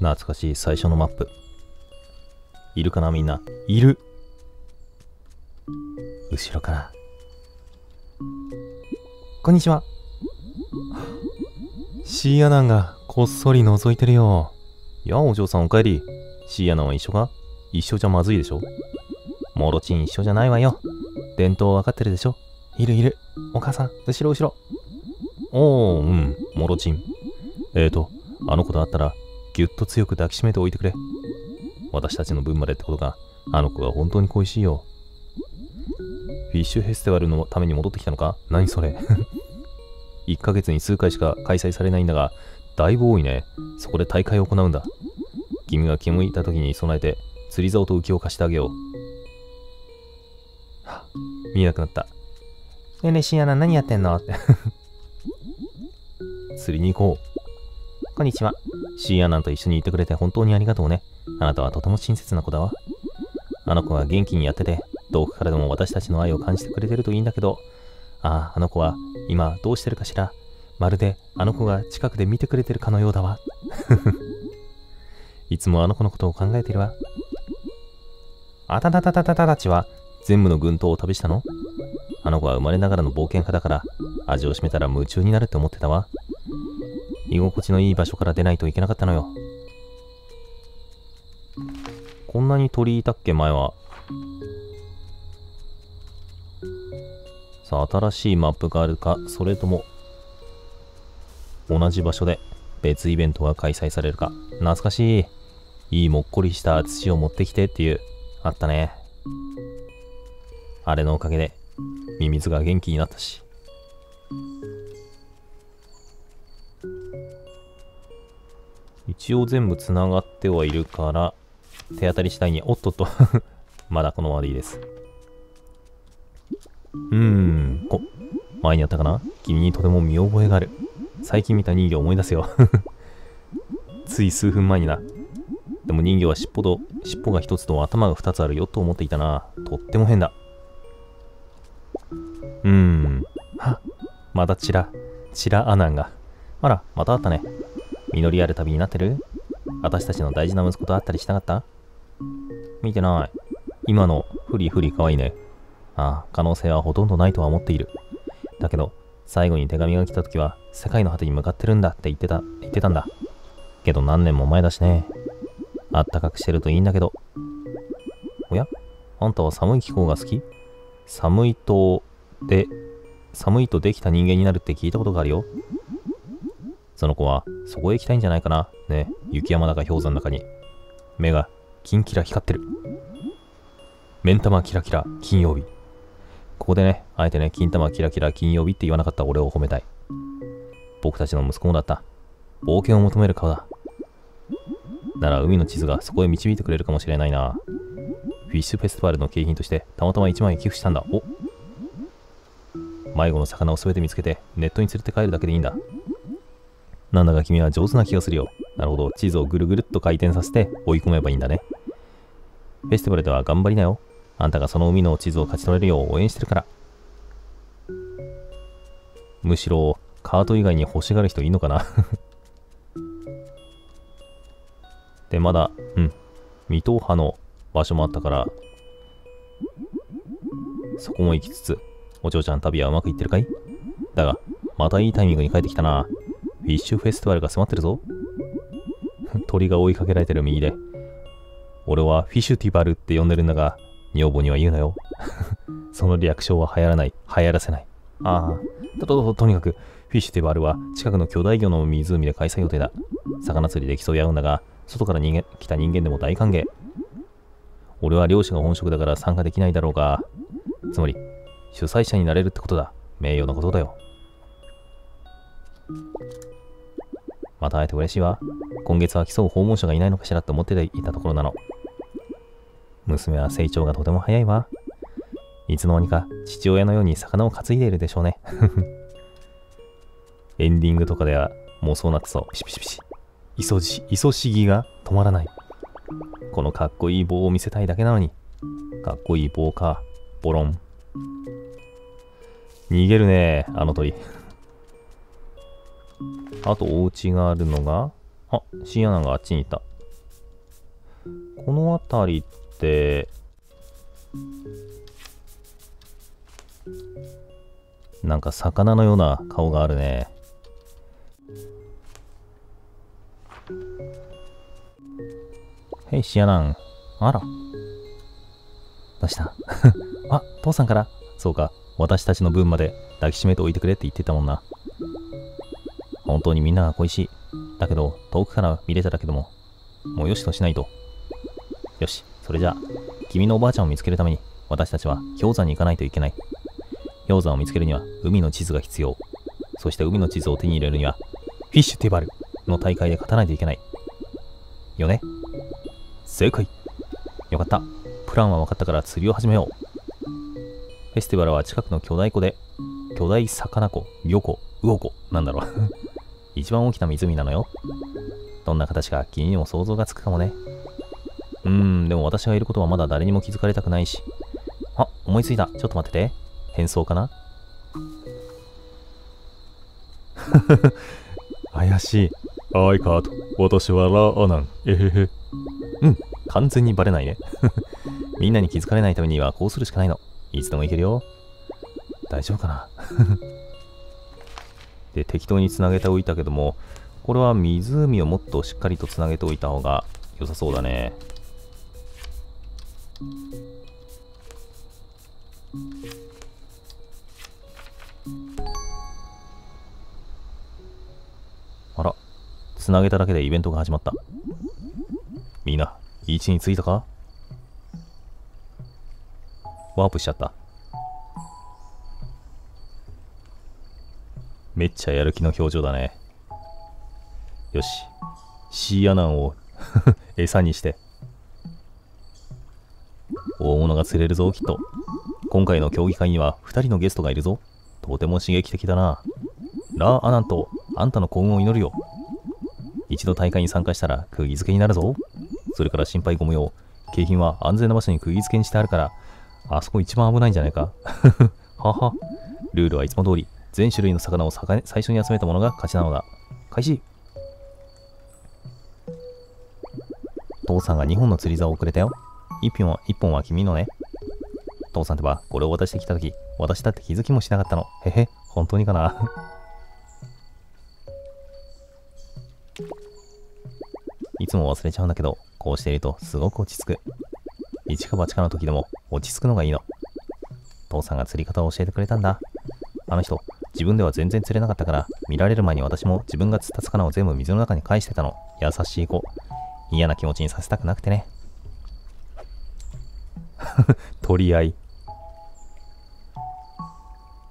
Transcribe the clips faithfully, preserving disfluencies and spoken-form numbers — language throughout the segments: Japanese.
懐かしい最初のマップ。いるかなみんな。いる。後ろから。こんにちは。シーアナンがこっそり覗いてるよ。やあお嬢さんおかえり。シーアナンは一緒か？一緒じゃまずいでしょ。モロチン一緒じゃないわよ。伝統わかってるでしょ。いるいる。お母さん、後ろ後ろ。おー、うん、モロチン。えーと、あの子と会ったら、ぎゅっと強く抱きしめておいてくれ。私たちの分までってことか。あの子が本当に恋しいよ。フィッシュフェスティバルのために戻ってきたのか？何それ。いっかげつに数回しか開催されないんだが、だいぶ多いね。そこで大会を行うんだ。君が気向いた時に備えて、釣り竿と浮きを貸してあげよう。はっ、見えなくなった。ねえねえ、シーアナ何やってんの？釣りに行こう。こんにちは。シーアナと一緒にいてくれて本当にありがとうね。あなたはとても親切な子だわ。あの子は元気にやってて、遠くからでも私たちの愛を感じてくれてるといいんだけど、ああ、あの子は今どうしてるかしら。まるであの子が近くで見てくれてるかのようだわ。いつもあの子のことを考えてるわ。あたたたたたたたちは全部の群島を旅したの？あの子は生まれながらの冒険家だから、味をしめたら夢中になるって思ってたわ。居心地のいい場所から出ないといけなかったのよ。こんなに鳥いたっけ、前は。さあ、新しいマップがあるか、それとも、同じ場所で別イベントが開催されるか。懐かしい。いいもっこりした土を持ってきてっていう、あったね。あれのおかげで、ミミズが元気になったし。一応全部つながってはいるから、手当たり次第に、おっとっと、まだこのままでいいです。うーん、こ、前にやったかな？君にとても見覚えがある。最近見た人魚を思い出すよ。つい数分前にな。でも人魚は尻尾と、尻尾が一つと頭が二つあるよと思っていたな。とっても変だ。うーん。はっ、またチラ、チラアナンが。あら、またあったね。実りある旅になってる？私たちの大事な息子と会ったりしなかった？見てない。今のフリフリかわいいね。ああ、可能性はほとんどないとは思っている。だけど、最後に手紙が来た時は、世界の果てに向かってるんだって言ってた、言ってたんだ。けど何年も前だしね。あったかくしてるといいんだけど。おや？あんたは寒い気候が好き？寒いと、で、寒いとできた人間になるって聞いたことがあるよ。その子は、そこへ行きたいんじゃないかな。ね、雪山だか氷山だかに。目が、キンキラ光ってる。目ん玉キラキラ、金曜日。ここでね、あえてね、金玉キラキラ、金曜日って言わなかった俺を褒めたい。僕たちの息子もだった。冒険を求める顔だ。なら、海の地図がそこへ導いてくれるかもしれないな。フィッシュフェスティバルの景品として、たまたまいちまんえん寄付したんだ。おっ、迷子の魚をすべて見つけて、ネットに連れて帰るだけでいいんだ。なんだか君は上手な気がするよ。なるほど、地図をぐるぐるっと回転させて追い込めばいいんだね。フェスティバルでは頑張りなよ。あんたがその海の地図を勝ち取れるよう応援してるから。むしろ、カート以外に欲しがる人いいのかなで、まだ、うん、未踏破の場所もあったから、そこも行きつつ、お嬢ちゃん旅はうまくいってるかい？だが、またいいタイミングに帰ってきたな。フィッシュフェスティバルが迫ってるぞ。鳥が追いかけられてる右で。俺はフィッシュティバルって呼んでるんだが、女房には言うなよ。その略称は流行らない。流行らせない。ああ、と、と、と、とにかく、フィッシュティバルは近くの巨大魚の湖で開催予定だ。魚釣りで競い合うんだが、外から人間来た人間でも大歓迎。俺は漁師が本職だから参加できないだろうが、つまり、主催者になれるってことだ。名誉なことだよ。また会えて嬉しいわ。今月は競う訪問者がいないのかしらって思っていたところなの。娘は成長がとても早いわ。いつの間にか父親のように魚を担いでいるでしょうね。エンディングとかではもうそうなってそう。ピシピシピシ。いそじ、いそしぎが止まらない。このかっこいい棒を見せたいだけなのに。かっこいい棒か。ボロン。逃げるね、あの鳥。あとお家があるのが、あ、シーアナがあっちにいた。この辺りって、なんか魚のような顔があるね。へい、シアナン。あら。どうしたあ、父さんから。そうか、私たちの分まで抱きしめておいてくれって言ってたもんな。本当にみんなが恋しい。だけど、遠くから見れただけでも、もうよしとしないと。よし、それじゃあ、君のおばあちゃんを見つけるために、私たちは氷山に行かないといけない。氷山を見つけるには、海の地図が必要。そして海の地図を手に入れるには、フィッシュティバルの大会で勝たないといけない。よね。正解。よかった。プランは分かったから釣りを始めよう。フェスティバルは近くの巨大湖で、巨大魚湖、魚湖、魚湖、なんだろう。一番大きな湖なのよ。どんな形か君にも想像がつくかもね。うーん、でも私がいることはまだ誰にも気づかれたくないし。あ、思いついた。ちょっと待ってて。変装かな怪しい。アイカート、私はラアナン。えへへ。うん、完全にバレないね。みんなに気づかれないためにはこうするしかないの。いつでもいけるよ。大丈夫かなで、適当につなげておいたけども、これは湖をもっとしっかりとつなげておいた方が良さそうだね。あら、つなげただけでイベントが始まった。みんな、位置についたか？ワープしちゃった。めっちゃやる気の表情だね。よし、シーアナンを餌にして。大物が釣れるぞ、きっと。今回の競技会にはふたりのゲストがいるぞ。とても刺激的だな。ラーアナンとあんたの幸運を祈るよ。一度大会に参加したら釘付けになるぞ。それから心配ご無用。景品は安全な場所に釘付けにしてあるから、あそこ一番危ないんじゃないか。はは。ルールはいつも通り、全種類の魚をさか最初に集めたものが勝ちなのだ。開始。父さんがにほんの釣り竿をくれたよ。いっぽんは、いっぽんは君のね。父さんってば、これを渡してきたとき、私だって気づきもしなかったの。へへ、本当にかな。いつも忘れちゃうんだけど、こうしているとすごく落ち着く。一か八かの時でも落ち着くのがいいの。父さんが釣り方を教えてくれたんだ。あの人、自分では全然釣れなかったから、見られる前に私も自分が釣った魚を全部水の中に返してたの。優しい子。嫌な気持ちにさせたくなくてね。取り合い。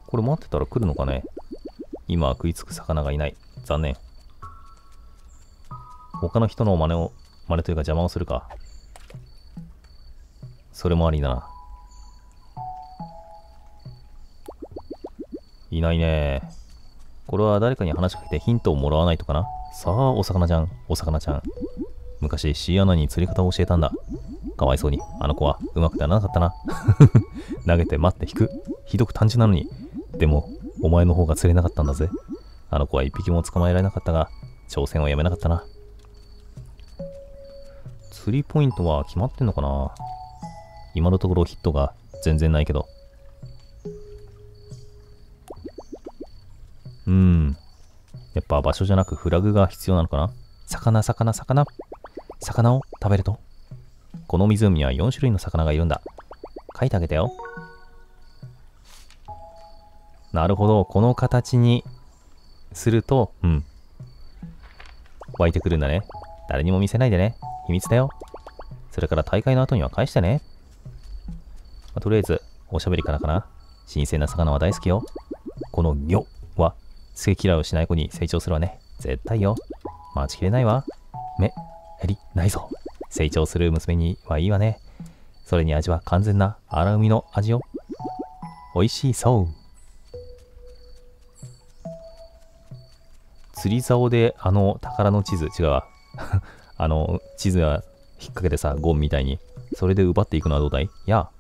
これ待ってたら来るのかね？今は食いつく魚がいない。残念。他の人の真似を、真似というか邪魔をするか。それもありだな。いないね。これは誰かに話しかけてヒントをもらわないとかな。さあ、お魚ちゃん、お魚ちゃん。昔、シーアナに釣り方を教えたんだ。かわいそうに、あの子はうまくならなかったな。投げて待って引く。ひどく単純なのに。でも、お前の方が釣れなかったんだぜ。あの子は一匹も捕まえられなかったが、挑戦をやめなかったな。釣りポイントは決まってんのかな？今のところヒットが全然ないけど。うーん。やっぱ場所じゃなくフラグが必要なのかな？魚、魚、魚。魚を食べると。この湖にはよん種類の魚がいるんだ。書いてあげたよ。なるほど。この形にすると、うん。湧いてくるんだね。誰にも見せないでね。秘密だよ。それから大会の後には返してね。まあ、とりあえず、おしゃべりからかな。新鮮な魚は大好きよ。この魚は、好き嫌いをしない子に成長するわね。絶対よ。待ちきれないわ。目、へり、ないぞ。成長する娘にはいいわね。それに味は完全な荒海の味よ。おいしいそう。釣り竿で、あの、宝の地図、違うわ。あの、地図が引っ掛けてさ、ゴンみたいに。それで奪っていくのはどうだい？やあ。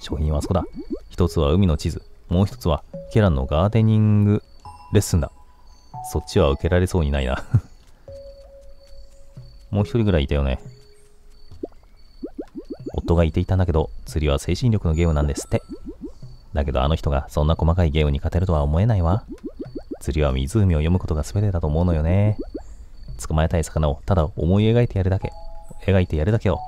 商品はあそこだ。一つは海の地図。もう一つは、ケランのガーデニングレッスンだ。そっちは受けられそうにないな。もう一人ぐらいいたよね。夫がいていたんだけど、釣りは精神力のゲームなんですって。だけどあの人がそんな細かいゲームに勝てるとは思えないわ。釣りは湖を読むことが全てだと思うのよね。捕まえたい魚をただ思い描いてやるだけ、描いてやるだけを。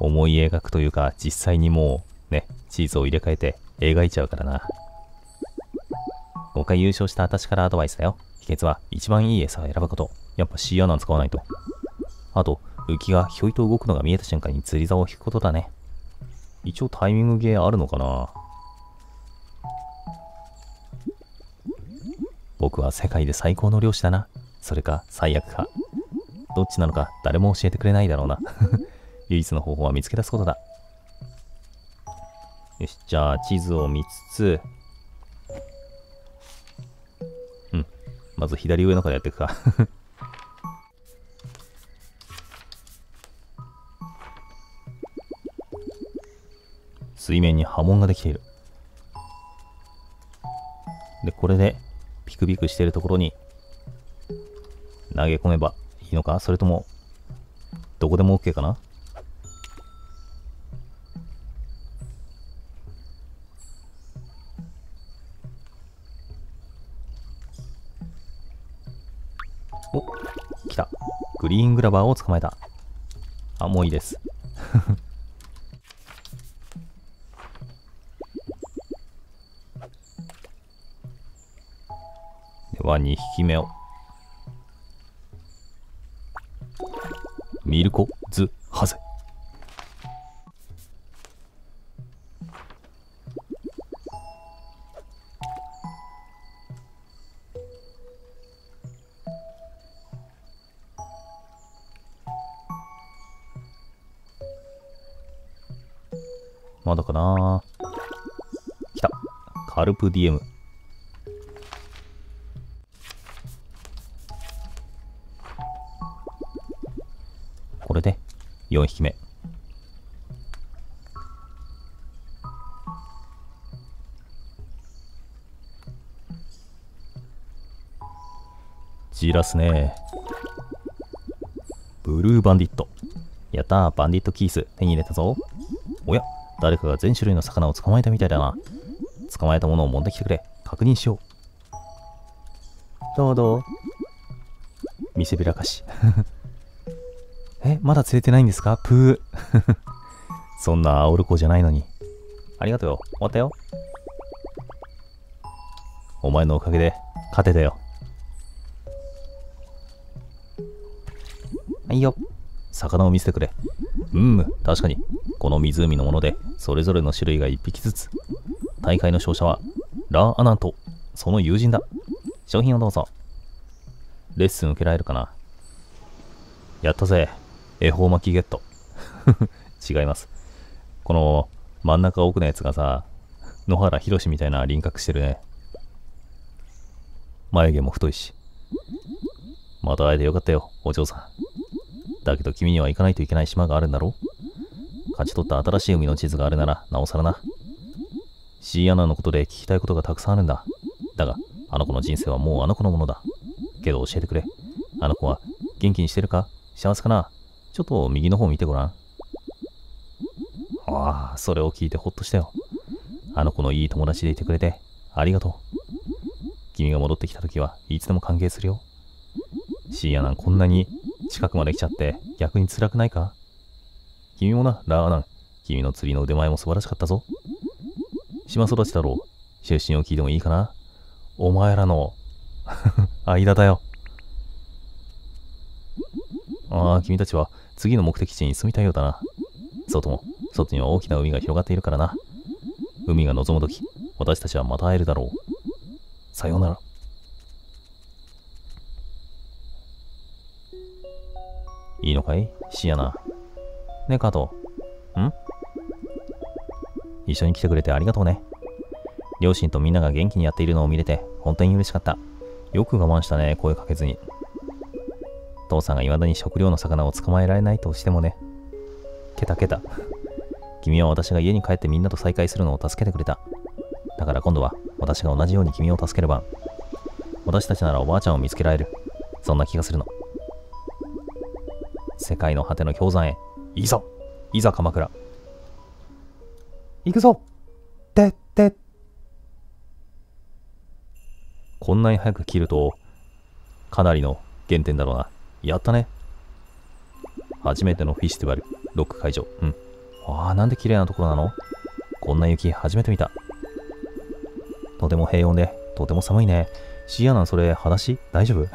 思い描くというか、実際にもうね、チーズを入れ替えて描いちゃうからな。ごかい優勝した私からアドバイスだよ。秘訣は一番いい餌を選ぶこと。やっぱシーアナ使わないと。あと、浮きがひょいと動くのが見えた瞬間に釣り竿を引くことだね。一応タイミングゲーあるのかな。僕は世界で最高の漁師だな。それか最悪か。どっちなのか誰も教えてくれないだろうな。唯一の方法は見つけ出すことだ。よし、じゃあ地図を見つつ、うん、まず左上のからやっていくか水面に波紋ができている。で、これでピクピクしているところに投げ込めばいいのか、それともどこでも OK かな。お、来た。グリーングラバーを捕まえた。あ、もういいですではにひきめをミルコ・ズ・ハゼ。まだかな。来た。カルプディエム。これでよんひきめ。じらすね。ブルーバンディット。やったー、バンディットキース手に入れたぞ。おや、誰かが全種類の魚を捕まえたみたいだな。捕まえたものを持ってきてくれ。確認しよう。どうどう。見せびらかしえ、まだ釣れてないんですか、プーそんな煽る子じゃないのに。ありがとうよ。終わったよ。お前のおかげで勝てたよ。はいよ。魚を見せてくれ。うーん、確かに。この湖のもので、それぞれの種類がいっぴきずつ。大会の勝者は、ラーアナンと、その友人だ。商品をどうぞ。レッスン受けられるかな。やったぜ。恵方巻きゲット。違います。この、真ん中奥のやつがさ、野原ひろしみたいな輪郭してるね。眉毛も太いし。また会えてよかったよ、お嬢さん。だけど君には行かないといけない島があるんだろう。勝ち取った新しい海の地図があるならなおさらな。シーアナのことで聞きたいことがたくさんあるんだ。だがあの子の人生はもうあの子のものだ。けど教えてくれ。あの子は元気にしてるか、幸せかな。ちょっと右の方見てごらん。ああ、それを聞いてほっとしたよ。あの子のいい友達でいてくれてありがとう。君が戻ってきた時はいつでも歓迎するよ。シーアナ、こんなに近くまで来ちゃって逆に辛くないか。君もな、ラーアナン。君の釣りの腕前も素晴らしかったぞ。島育ちだろう。出身を聞いてもいいかな。お前らの間だよ。ああ、君たちは次の目的地に住みたいようだな。外も、外には大きな海が広がっているからな。海が望むとき、私たちはまた会えるだろう。さようなら。いいのかい、シアナ。ねえ、加藤。ん？一緒に来てくれてありがとうね。両親とみんなが元気にやっているのを見れて本当に嬉しかった。よく我慢したね、声かけずに。父さんがいまだに食料の魚を捕まえられないとしてもね。ケタケタ。君は私が家に帰ってみんなと再会するのを助けてくれた。だから今度は私が同じように君を助ける番。私たちならおばあちゃんを見つけられる。そんな気がするの。世界の果ての氷山へ。いざいざ鎌倉。行くぞ。てって。こんなに早く切ると、かなりの減点だろうな。やったね。初めてのフェスティバル、ロック会場。うん。ああ、なんで綺麗なところなの？こんな雪、初めて見た。とても平穏で、とても寒いね。シーアナ、それ、裸足？大丈夫？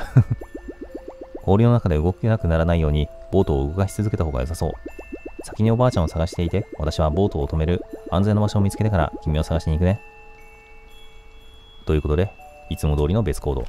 氷の中で動けなくならないように、ボートを動かし続けた方が良さそう。先におばあちゃんを探していて、私はボートを止める安全な場所を見つけてから、君を探しに行くね。ということで、いつも通りの別行動。